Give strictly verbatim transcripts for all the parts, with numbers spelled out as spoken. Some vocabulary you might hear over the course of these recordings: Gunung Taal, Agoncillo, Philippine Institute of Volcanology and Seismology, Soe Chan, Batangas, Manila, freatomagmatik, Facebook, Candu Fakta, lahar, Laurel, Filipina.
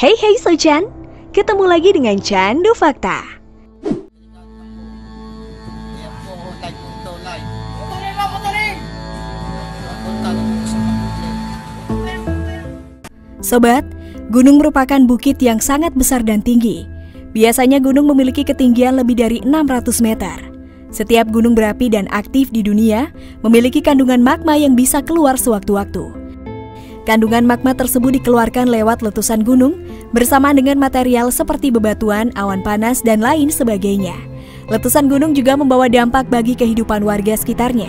Hey hey Soe Chan, ketemu lagi dengan Candu Fakta. Sobat, gunung merupakan bukit yang sangat besar dan tinggi. Biasanya gunung memiliki ketinggian lebih dari enam ratus meter. Setiap gunung berapi dan aktif di dunia memiliki kandungan magma yang bisa keluar sewaktu-waktu. Kandungan magma tersebut dikeluarkan lewat letusan gunung bersamaan dengan material seperti bebatuan, awan panas, dan lain sebagainya. Letusan gunung juga membawa dampak bagi kehidupan warga sekitarnya.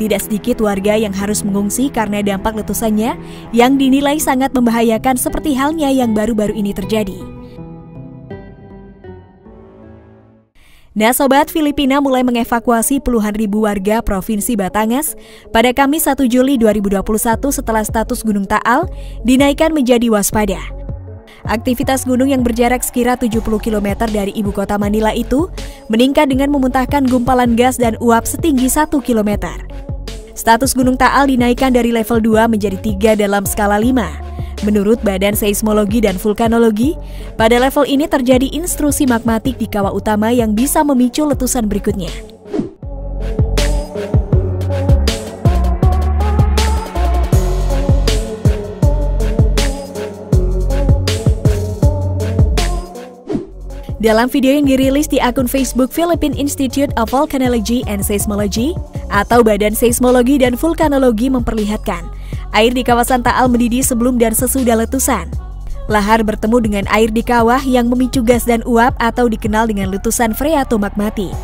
Tidak sedikit warga yang harus mengungsi karena dampak letusannya yang dinilai sangat membahayakan, seperti halnya yang baru-baru ini terjadi. Nah Sobat, Filipina mulai mengevakuasi puluhan ribu warga Provinsi Batangas pada Kamis satu Juli dua ribu dua puluh satu setelah status Gunung Taal dinaikkan menjadi waspada. Aktivitas gunung yang berjarak sekira tujuh puluh kilometer dari ibu kota Manila itu meningkat dengan memuntahkan gumpalan gas dan uap setinggi satu kilometer. Status Gunung Taal dinaikkan dari level dua menjadi tiga dalam skala lima. Menurut Badan Seismologi dan Vulkanologi, pada level ini terjadi intrusi magmatik di kawah utama yang bisa memicu letusan berikutnya. Dalam video yang dirilis di akun Facebook Philippine Institute of Volcanology and Seismology atau Badan Seismologi dan Vulkanologi memperlihatkan air di kawasan Taal mendidih sebelum dan sesudah letusan. Lahar bertemu dengan air di kawah yang memicu gas dan uap atau dikenal dengan letusan freatomagmatik.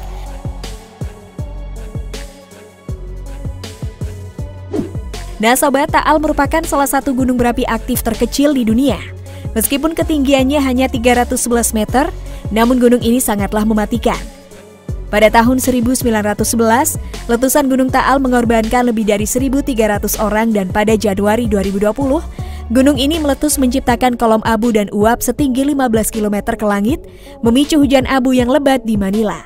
Nah Sobat, Taal merupakan salah satu gunung berapi aktif terkecil di dunia. Meskipun ketinggiannya hanya tiga ratus sebelas meter, namun gunung ini sangatlah mematikan. Pada tahun seribu sembilan ratus sebelas, letusan Gunung Taal mengorbankan lebih dari seribu tiga ratus orang dan pada Januari dua ribu dua puluh, gunung ini meletus menciptakan kolom abu dan uap setinggi lima belas kilometer ke langit, memicu hujan abu yang lebat di Manila.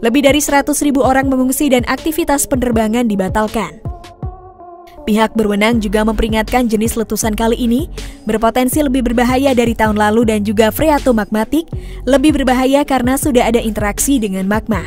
Lebih dari seratus ribu orang mengungsi dan aktivitas penerbangan dibatalkan. Pihak berwenang juga memperingatkan jenis letusan kali ini berpotensi lebih berbahaya dari tahun lalu dan juga freatomagmatik, lebih berbahaya karena sudah ada interaksi dengan magma.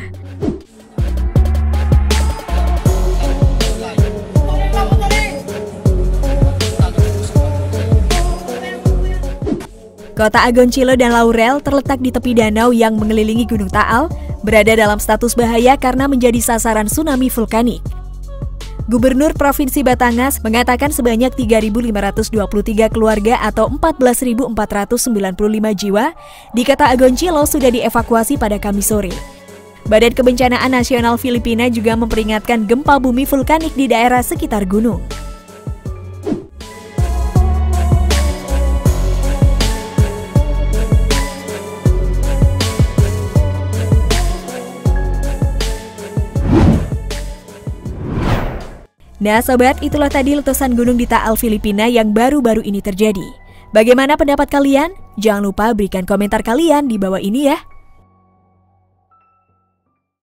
Kota Agoncillo dan Laurel terletak di tepi danau yang mengelilingi Gunung Taal, berada dalam status bahaya karena menjadi sasaran tsunami vulkanik. Gubernur Provinsi Batangas mengatakan sebanyak tiga ribu lima ratus dua puluh tiga keluarga atau empat belas ribu empat ratus sembilan puluh lima jiwa di Kota Agoncillo sudah dievakuasi pada Kamis sore. Badan Kebencanaan Nasional Filipina juga memperingatkan gempa bumi vulkanik di daerah sekitar gunung. Nah Sobat, itulah tadi letusan gunung di Taal, Filipina yang baru-baru ini terjadi. Bagaimana pendapat kalian? Jangan lupa berikan komentar kalian di bawah ini ya.